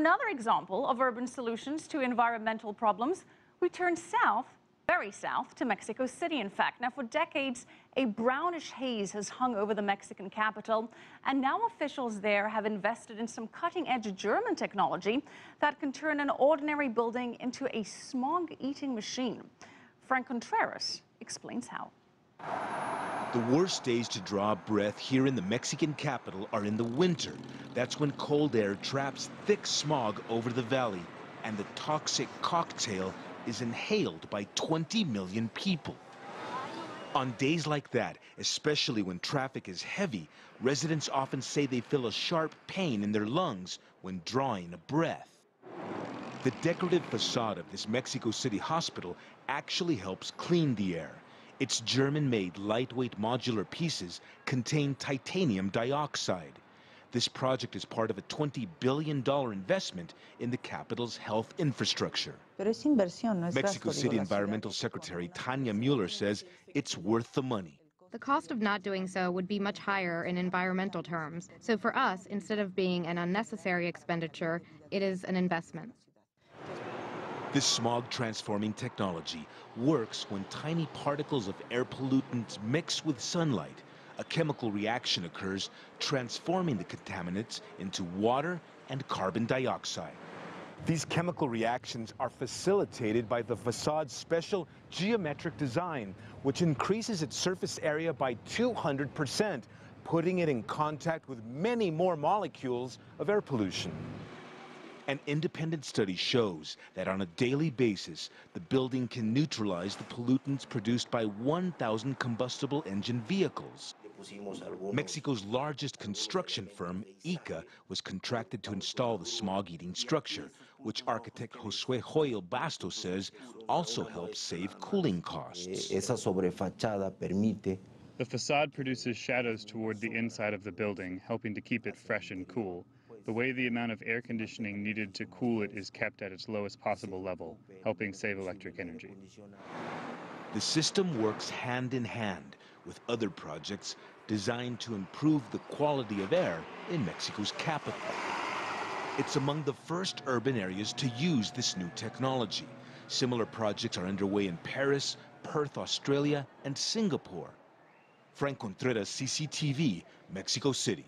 another example of urban solutions to environmental problems, we turn south, very south, to Mexico City, in fact. Now, for decades, a brownish haze has hung over the Mexican capital, and now officials there have invested in some cutting-edge German technology that can turn an ordinary building into a smog-eating machine. Franc Contreras explains how. The worst days to draw breath here in the Mexican capital are in the winter. That's when cold air traps thick smog over the valley, and the toxic cocktail is inhaled by 20 million people. On days like that, especially when traffic is heavy, residents often say they feel a sharp pain in their lungs when drawing a breath. The decorative facade of this Mexico City hospital actually helps clean the air. Its German-made lightweight modular pieces contain titanium dioxide. This project is part of a $20 billion investment in the capital's health infrastructure. Mexico City Environmental Secretary Tania Mueller says it's worth the money. The cost of not doing so would be much higher in environmental terms. So for us, instead of being an unnecessary expenditure, it is an investment. This smog-transforming technology works when tiny particles of air pollutants mix with sunlight. A chemical reaction occurs, transforming the contaminants into water and carbon dioxide. These chemical reactions are facilitated by the facade's special geometric design, which increases its surface area by 200%, putting it in contact with many more molecules of air pollution. An independent study shows that on a daily basis, the building can neutralize the pollutants produced by 1,000 combustible engine vehicles. Mexico's largest construction firm, ICA, was contracted to install the smog-eating structure, which architect Josué Joyo Basto says also helps save cooling costs. The facade produces shadows toward the inside of the building, helping to keep it fresh and cool. The way the amount of air conditioning needed to cool it is kept at its lowest possible level, helping save electric energy. The system works hand in hand with other projects designed to improve the quality of air in Mexico's capital. It's among the first urban areas to use this new technology. Similar projects are underway in Paris, Perth, Australia, and Singapore. Franc Contreras, CCTV, Mexico City.